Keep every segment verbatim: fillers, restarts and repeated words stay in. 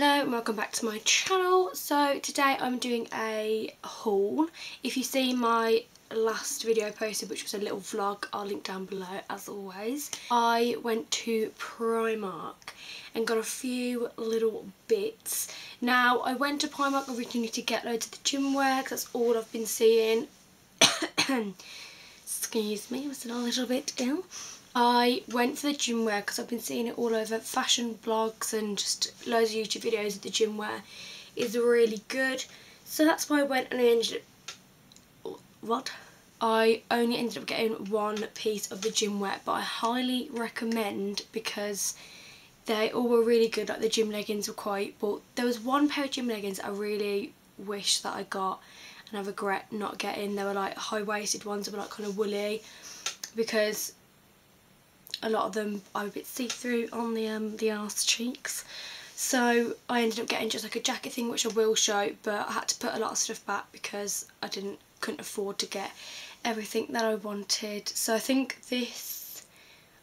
Hello and welcome back to my channel. So today I'm doing a haul. If you see my last video I posted, which was a little vlog, I'll link down below as always. I went to Primark and got a few little bits. Now I went to Primark originally to get loads of the gym wear, that's all I've been seeing. Excuse me, I was a little bit ill. I went for the gym wear because I've been seeing it all over fashion blogs and just loads of YouTube videos of the gym wear is really good. So that's why I went, and I ended up, what? I only ended up getting one piece of the gym wear, but I highly recommend because they all were really good. Like the gym leggings were quite, but there was one pair of gym leggings I really wish that I got and I regret not getting. They were like high-waisted ones that were like kind of woolly, because a lot of them are a bit see-through on the um, the arse cheeks. So I ended up getting just like a jacket thing, which I will show, but I had to put a lot of stuff back because I didn't couldn't afford to get everything that I wanted. So I think this,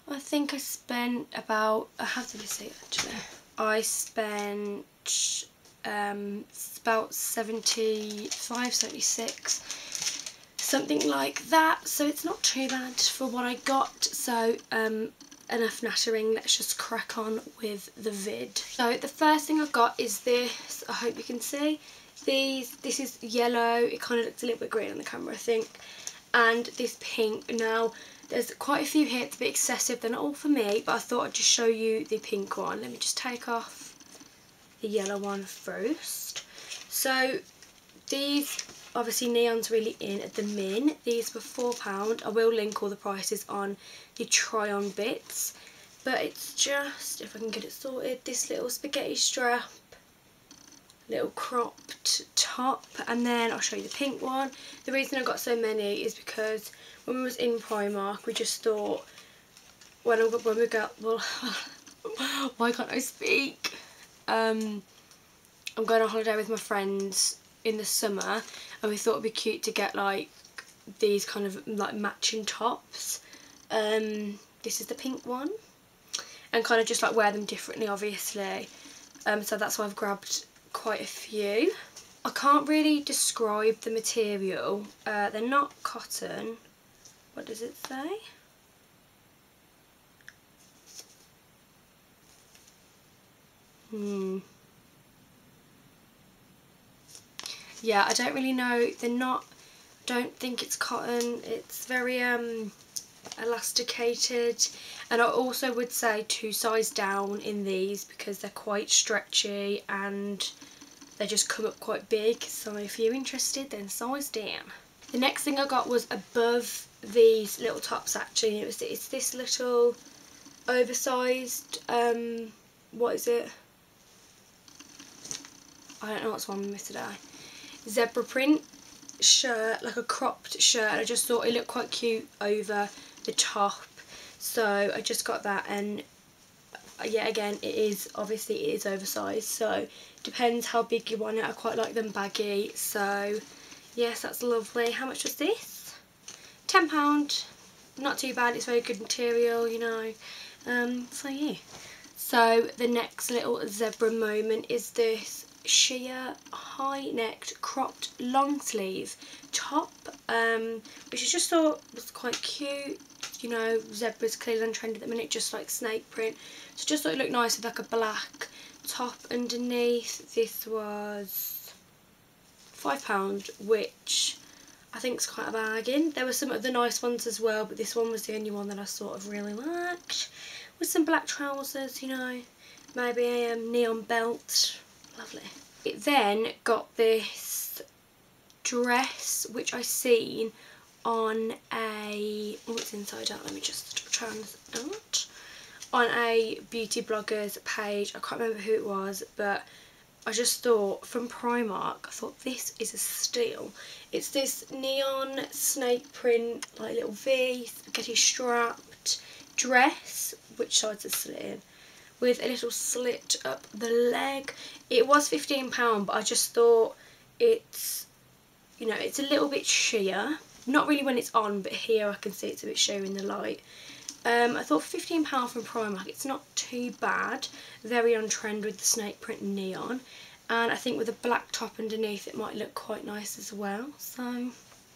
I think I spent about, I have to see actually, I spent um, about seventy-five, seventy-six, something like that, so it's not too bad for what I got. So um, enough nattering, let's just crack on with the vid. So the first thing I've got is this, I hope you can see, these, this is yellow, it kind of looks a little bit green on the camera I think, and this pink. Now there's quite a few here, it's a bit excessive, they're not all for me, but I thought I'd just show you the pink one. Let me just take off the yellow one first. So these, obviously neon's really in at the min. These were four pounds. I will link all the prices on the try on bits. But it's just, if I can get it sorted, this little spaghetti strap, little cropped top, and then I'll show you the pink one. The reason I got so many is because when we was in Primark, we just thought, when I, when we got, well, why can't I speak? Um, I'm going on holiday with my friends in the summer, and we thought it'd be cute to get like these kind of like matching tops. Um, this is the pink one, and kind of just like wear them differently, obviously. Um, so that's why I've grabbed quite a few. I can't really describe the material. Uh, they're not cotton. What does it say? Hmm. Yeah, I don't really know, they're not, don't think it's cotton, it's very um, elasticated, and I also would say to size down in these because they're quite stretchy and they just come up quite big, so if you're interested then size down. The next thing I got was above these little tops actually, and it was, it's this little oversized, um, what is it, I don't know what's wrong with me today. Zebra print shirt, like a cropped shirt, and I just thought it looked quite cute over the top, so I just got that. And yeah, again, it is obviously, it is oversized, so depends how big you want it. I quite like them baggy, so yes, that's lovely. How much was this? ten pounds, not too bad, it's very good material, you know. Um so yeah, so the next little zebra moment is this sheer high-necked cropped long sleeve top, um which I just thought was quite cute, you know. Zebra's clearly on trend at the minute, just like snake print, so just thought it looked nice with like a black top underneath. This was five pounds, which I think is quite a bargain. There were some other nice ones as well, but this one was the only one that I sort of really liked, with some black trousers, you know, maybe a um, neon belt. Lovely. It then got this dress, which I seen on a, oh, it's inside out, let me just try this out, on a beauty blogger's page. I can't remember who it was, but I just thought, from Primark, I thought this is a steal. It's this neon snake print, like little V, spaghetti strapped dress, which sides it's slit in, with a little slit up the leg. It was fifteen pounds, but I just thought it's, you know, it's a little bit sheer. Not really when it's on, but here I can see it's a bit sheer in the light. Um, I thought fifteen pounds from Primark, it's not too bad. Very on trend with the snake print neon. And I think with a black top underneath it might look quite nice as well. So,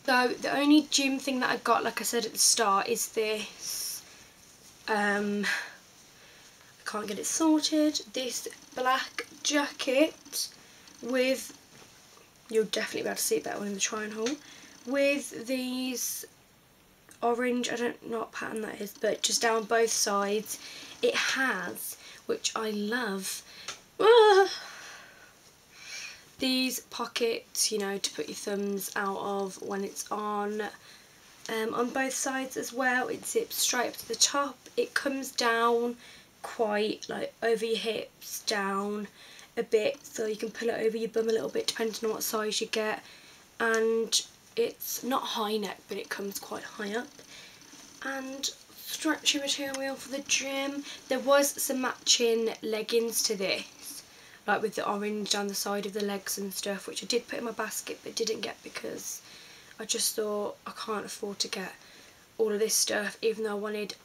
so the only gym thing that I got, like I said at the start, is this. Um, I can't get it sorted. This black jacket with, you'll definitely be able to see that one in the try on haul, with these orange, I don't know what pattern that is, but just down both sides it has, which I love, ah, these pockets, you know, to put your thumbs out of when it's on, um, on both sides as well. It zips straight up to the top, it comes down quite like over your hips, down a bit, so you can pull it over your bum a little bit depending on what size you get, and it's not high neck but it comes quite high up, and stretchy material for the gym. There was some matching leggings to this, like with the orange down the side of the legs and stuff, which I did put in my basket but didn't get because I just thought I can't afford to get all of this stuff even though I wanted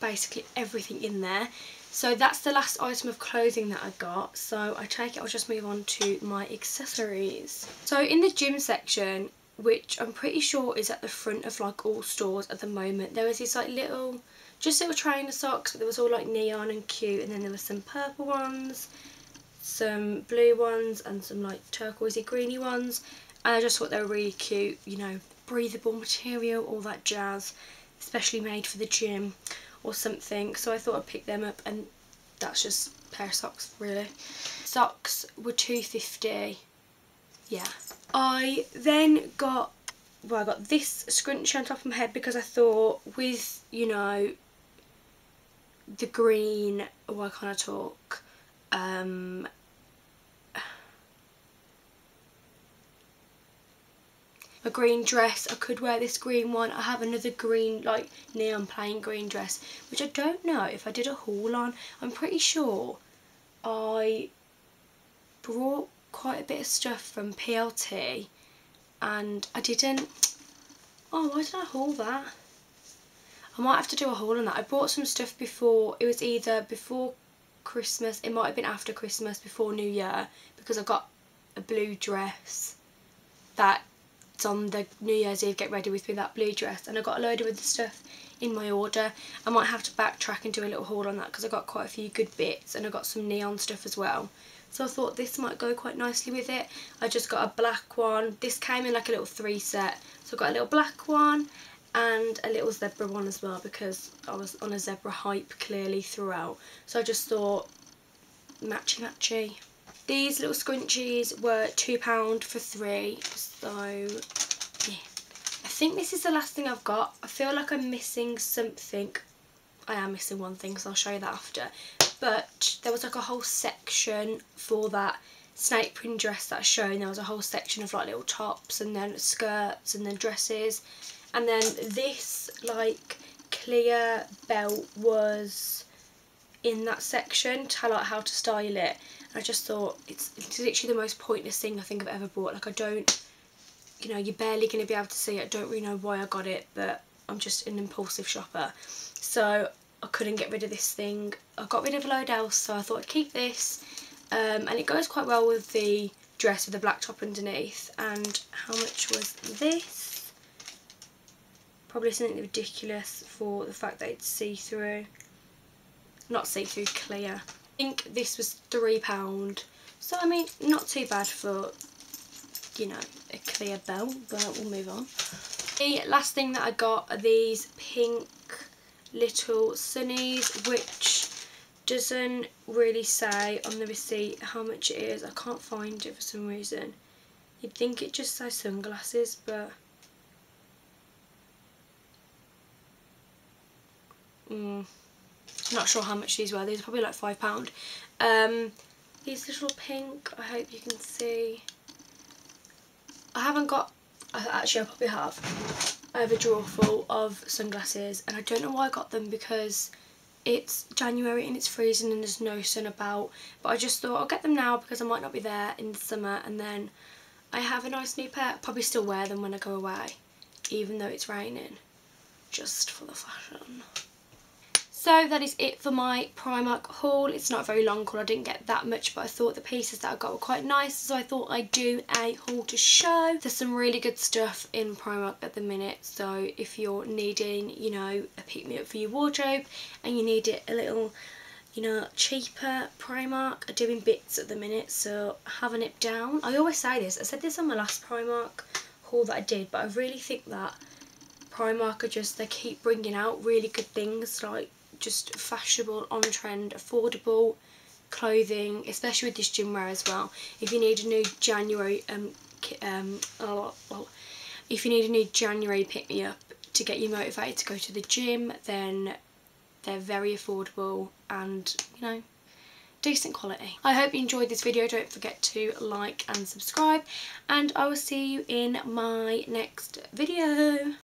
basically everything in there. So that's the last item of clothing that I got, so I take it I'll just move on to my accessories. So in the gym section, which I'm pretty sure is at the front of like all stores at the moment, there was these like little, just little trainer socks, but there was all like neon and cute, and then there were some purple ones, some blue ones, and some like turquoisey greeny ones, and I just thought they were really cute, you know, breathable material, all that jazz, especially made for the gym or something, so I thought I'd pick them up, and that's just a pair of socks really. Socks were two pounds fifty, yeah. I then got, well, I got this scrunchie on top of my head because I thought with, you know, the green, why can't I talk, um, a green dress, I could wear this green one. I have another green, like neon plain green dress, which I don't know if I did a haul on. I'm pretty sure I brought quite a bit of stuff from P L T and I didn't, oh why did I haul that? I might have to do a haul on that. I bought some stuff before, it was either before Christmas, it might have been after Christmas, before New Year, because I got a blue dress that on the New Year's Eve get ready with me, that blue dress, and I got a load of other stuff in my order. I might have to backtrack and do a little haul on that because I got quite a few good bits, and I got some neon stuff as well, so I thought this might go quite nicely with it. I just got a black one, this came in like a little three set, so I got a little black one and a little zebra one as well because I was on a zebra hype clearly throughout, so I just thought matchy matchy. These little scrunchies were two pounds for three, so yeah. I think this is the last thing I've got. I feel like I'm missing something. I am missing one thing, so I'll show you that after. But there was like a whole section for that snake print dress that I showed. There was a whole section of like little tops and then skirts and then dresses. And then this like clear belt was in that section to highlight how to style it. I just thought it's, it's literally the most pointless thing I think I've ever bought. Like I don't, you know, you're barely going to be able to see it. I don't really know why I got it, but I'm just an impulsive shopper. So I couldn't get rid of this thing. I got rid of a load else, so I thought I'd keep this. Um, and it goes quite well with the dress with the black top underneath. And how much was this? Probably something ridiculous for the fact that it's see-through. Not see-through, clear. I think this was three pounds, so I mean not too bad for, you know, a clear belt, but we'll move on. The last thing that I got are these pink little sunnies, which doesn't really say on the receipt how much it is. I can't find it for some reason. You'd think it just says sunglasses, but mm. Not sure how much these were. These are probably like five pounds. Um, these little pink, I hope you can see. I haven't got, actually I probably have, I have a drawer full of sunglasses, and I don't know why I got them because it's January and it's freezing and there's no sun about, but I just thought I'll get them now because I might not be there in summer, and then I have a nice new pair. I'll probably still wear them when I go away even though it's raining, just for the fashion. So that is it for my Primark haul. It's not a very long haul, I didn't get that much, but I thought the pieces that I got were quite nice, so I thought I'd do a haul to show. There's some really good stuff in Primark at the minute, so if you're needing, you know, a pick-me-up for your wardrobe and you need it a little, you know, cheaper, Primark are doing bits at the minute, so have a nip down. I always say this, I said this on my last Primark haul that I did, but I really think that Primark are just, they keep bringing out really good things, like just fashionable, on-trend, affordable clothing, especially with this gym wear as well. If you need a new January, um, um, oh, oh, if you need a new January pick-me-up to get you motivated to go to the gym, then they're very affordable and, you know, decent quality. I hope you enjoyed this video. Don't forget to like and subscribe, and I will see you in my next video.